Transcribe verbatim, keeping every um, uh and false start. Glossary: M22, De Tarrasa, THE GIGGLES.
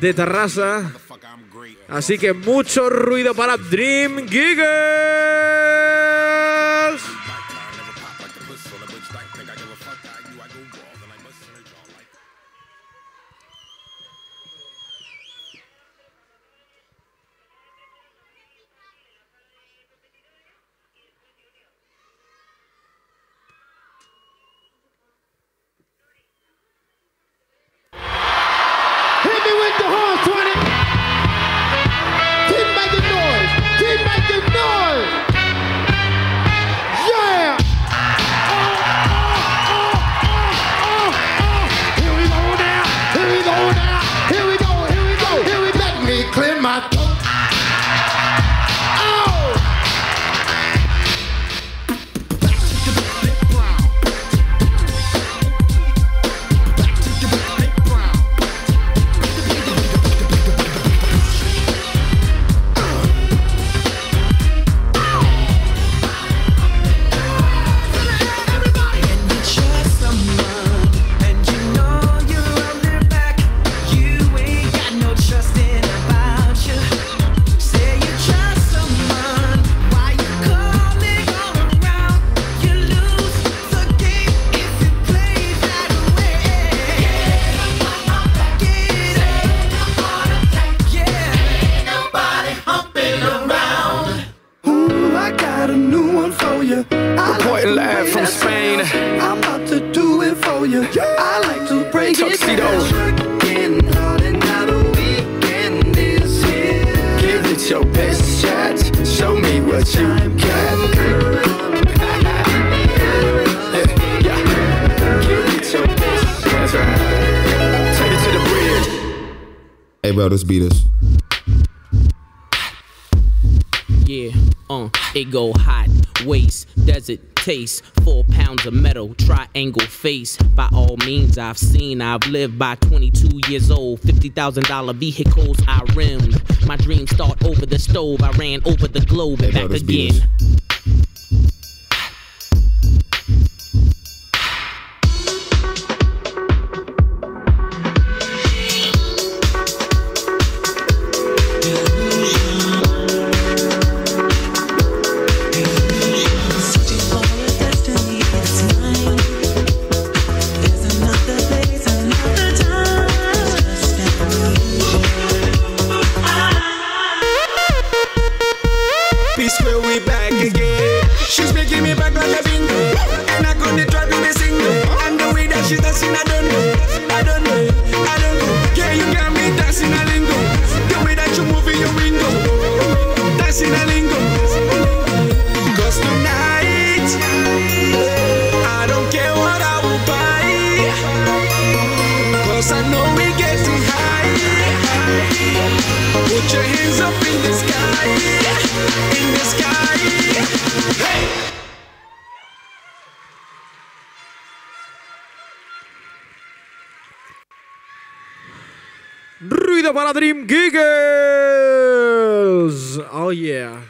de Tarrasa. Así que mucho ruido para Dream Giggles. From Spain, I'm about to do it for you. Yeah. I like to break Tuxedo. It down. Working hard and now the weekend is here. Give it your best shot. Show me what you got. Yeah. Yeah. Give it your best shot. Take it to the bridge. Hey, bro, let's beat us. Yeah, uh, it go hot. Waste, desert taste, four pounds of metal, triangle face. By all means I've seen, I've lived by twenty-two years old, fifty thousand dollar vehicles I rimmed. My dreams start over the stove, I ran over the globe and back again. Put your hands up in the sky, in the sky, hey! Ruido para Dream Giggles! Oh yeah!